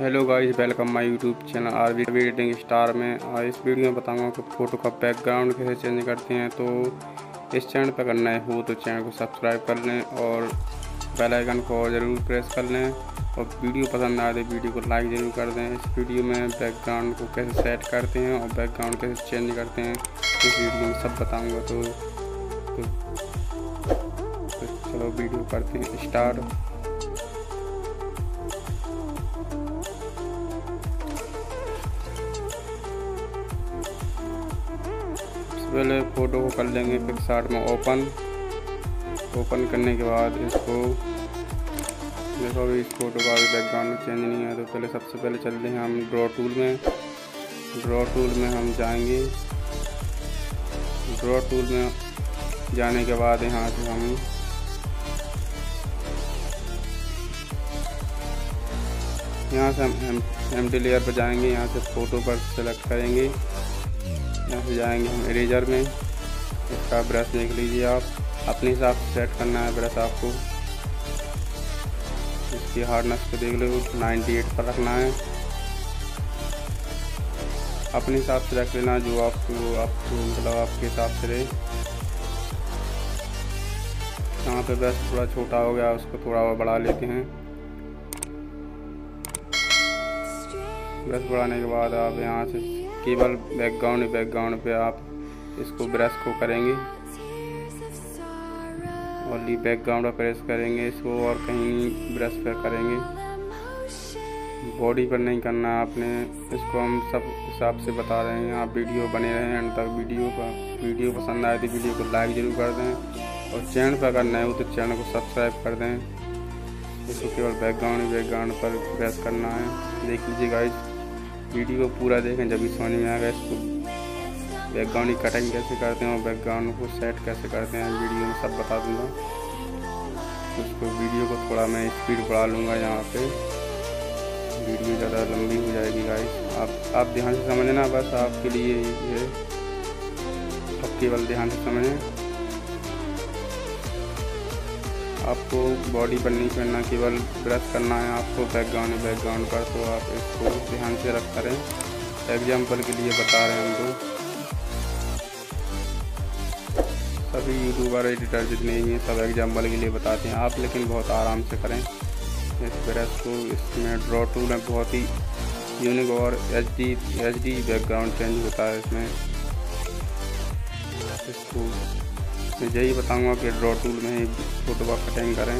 Hello guys, welcome my YouTube channel RB editing star में। इस video में बताऊंगा कि फ़ोटो का बैकग्राउंड कैसे चेंज करते हैं। तो इस चैनल पर करना हो तो चैनल को सब्सक्राइब कर लें और बेल आइकन को ज़रूर प्रेस कर लें। और वीडियो पसंद आए तो वीडियो को लाइक ज़रूर कर दें। इस वीडियो में बैकग्राउंड को कैसे सेट करते हैं और बैकग्राउंड कैसे चेंज करते हैं इस वीडियो में सब बताऊँगा। तो चलो वीडियो करते हैं स्टार्ट। पहले फ़ोटो को कर लेंगे पिक्सार्ट में ओपन करने के बाद इसको देखो। अभी इस फ़ोटो का बैकग्राउंड चेंज नहीं है तो पहले सबसे पहले चलते हैं हम ड्रॉ टूल में हम जाएंगे। ड्रॉ टूल में जाने के बाद यहाँ से हम एम्प्टी लेयर पर जाएंगे। यहाँ से फ़ोटो पर सेलेक्ट करेंगे। यहाँ से जाएंगे हम इरेजर में। इसका ब्रश देख लीजिए आप, अपने हिसाब से सेट करना है ब्रश आपको। इसकी हार्डनेस को देख लो, 98 पर रखना है। अपने हिसाब से रख लेना जो आपको मतलब आपके हिसाब से रहे। यहाँ पे ब्रश थोड़ा छोटा हो गया, उसको थोड़ा और बढ़ा लेते हैं। ब्रश बढ़ाने के बाद आप यहाँ से केवल बैकग्राउंड पे आप इसको ब्रश को करेंगे और ली बैकग्राउंड पर प्रेस करेंगे इसको और कहीं ब्रश पर करेंगे, बॉडी पर नहीं करना आपने। इसको हम सब हिसाब से बता रहे हैं। आप वीडियो बने रहें अंत तक। वीडियो पसंद आए तो वीडियो को लाइक ज़रूर कर दें और चैनल पर अगर नए हो तो चैनल को सब्सक्राइब कर दें। इसको केवल बैकग्राउंड पर ब्रश करना है। देख लीजिए गाइस, वीडियो को पूरा देखें जब भी समझ में आएगा इसको बैकग्राउंड की कटिंग कैसे करते हैं और बैकग्राउंड को सेट कैसे करते हैं वीडियो में सब बता दूंगा। उसको वीडियो को थोड़ा मैं स्पीड बढ़ा लूँगा। यहाँ पे वीडियो ज़्यादा लंबी हो जाएगी गाइस। आप ध्यान से समझना, बस आपके लिए ये आप केवल ध्यान से समझें। आपको बॉडी पर नहीं करना, केवल ब्रश करना है आपको बैकग्राउंड पर। तो आप इसको ध्यान से रख करें, एग्जाम्पल के लिए बता रहे हैं हमको। सभी यूट्यूबर एडिटर जितने ही हैं सब एग्जाम्पल के लिए बताते हैं। आप लेकिन बहुत आराम से करें इस ब्रश को। इसमें ड्रॉ टूल में बहुत ही यूनिक और एच डी बैकग्राउंड चेंज होता है इसमें। इसको मैं यही बताऊँगा कि ड्रॉ टूल में ही फ़ोटो का कटिंग करें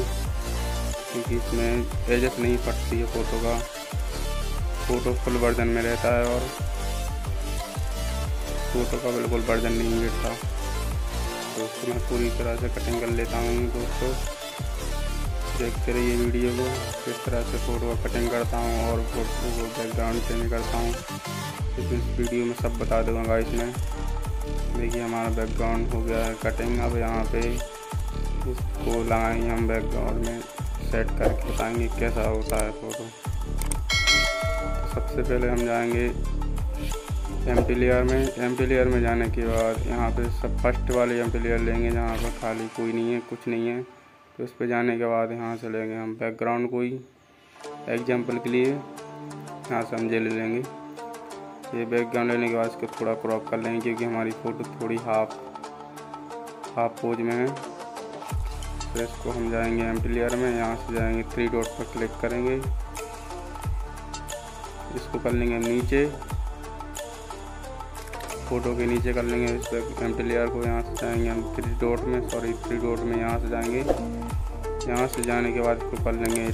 क्योंकि इसमें एजेस नहीं फटती है फ़ोटो का। फ़ोटो फुल वर्जन में रहता है और फ़ोटो का बिल्कुल वर्जन नहीं रहता। तो उसको मैं पूरी तरह से कटिंग कर लेता हूँ। दोस्तों देखते रहिए वीडियो को, किस तरह से फ़ोटो का कटिंग करता हूँ और फ़ोटो को बैकग्राउंड चेंज करता हूँ। इस वीडियो में सब बता दूँगा। इसमें देखिए हमारा बैकग्राउंड हो गया है कटिंग। अब यहाँ पर इसको लगाएंगे हम बैकग्राउंड में सेट करके बताएँगे कैसा होता है फ़ोटो। सबसे पहले हम जाएंगे एम्प्टी लेयर में जाने के बाद यहाँ पे सब फर्स्ट वाले एम्प्टी लेयर लेंगे जहाँ पर खाली कोई नहीं है, कुछ नहीं है। तो उस पर जाने के बाद यहाँ से लेंगे हम बैकग्राउंड, कोई एग्जांपल के लिए यहाँ से हम ये ले लेंगे। ये बैकग्राउंड लेने के बाद इसको थोड़ा क्रॉप कर लेंगे क्योंकि हमारी फ़ोटो थोड़ी हाफ पोज में है। फिर इसको हम जाएँगे एम्प्टी लेयर में, यहाँ से जाएँगे 3 डॉट पर क्लिक करेंगे। इसको कर लेंगे नीचे, फ़ोटो के नीचे कर लेंगे इस एम्प्टी लेयर को। यहाँ से जाएंगे हम 3 डॉट में यहाँ से जाएंगे। यहाँ से जाने के बाद इसको कर लेंगे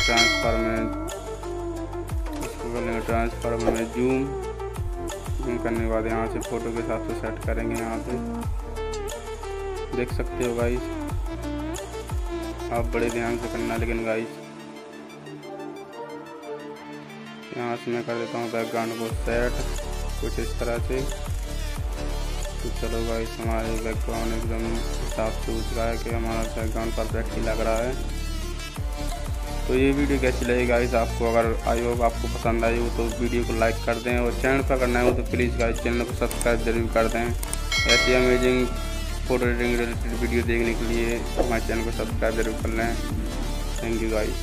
ट्रांसफॉर्म में जूम करने के बाद यहाँ से फ़ोटो के हिसाब से सेट करेंगे। यहाँ पे देख सकते हो गाइस, आप बड़े ध्यान से करना लेकिन गाइस। यहाँ से मैं कर देता हूँ बैकग्राउंड को सेट कुछ इस तरह से। तो चलो भाई, हमारे बैकग्राउंड एकदम साफ सूच रहा है कि हमारा बैकग्राउंड परफेक्ट ही लग रहा है। तो ये वीडियो कैसी लगी गाइस आपको? अगर आई हो, आपको पसंद आई हो तो वीडियो को लाइक कर दें और चैनल पर करना हो तो प्लीज़ गाइस चैनल को सब्सक्राइब जरूर कर दें। ऐसी amazing photo editing related video देखने के लिए हमारे चैनल को सब्सक्राइब जरूर कर लें। Thank you guys.